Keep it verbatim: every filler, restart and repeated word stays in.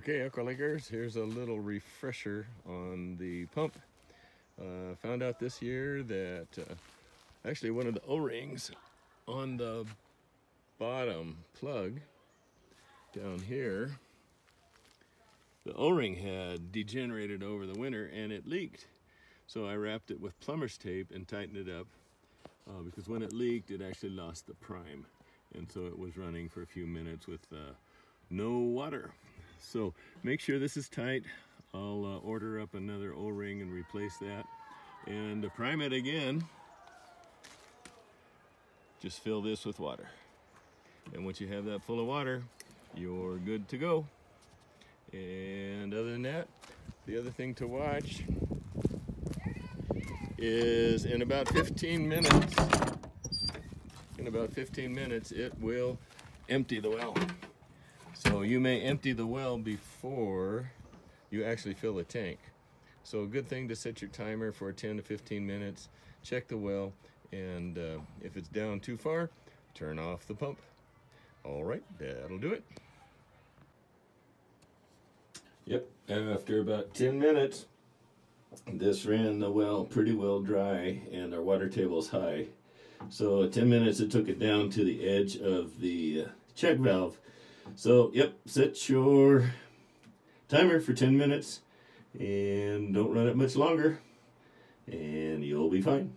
Okay, Aqualinkers, here's a little refresher on the pump. Uh, found out this year that uh, actually one of the O-rings on the bottom plug down here, the O-ring had degenerated over the winter and it leaked. So I wrapped it with plumber's tape and tightened it up uh, because when it leaked, it actually lost the prime. And so it was running for a few minutes with uh, no water. So make sure this is tight. I'll uh, order up another O-ring and replace that. And to prime it again, just fill this with water. And once you have that full of water, you're good to go. And other than that, the other thing to watch is in about fifteen minutes, in about fifteen minutes, it will empty the well. So you may empty the well before you actually fill the tank. So a good thing to set your timer for ten to fifteen minutes, check the well, and uh, if it's down too far, turn off the pump. All right, that'll do it. Yep, after about ten minutes, this ran the well pretty well dry and our water table's high. So ten minutes it took it down to the edge of the check valve. So, yep, set your timer for ten minutes and don't run it much longer and you'll be fine.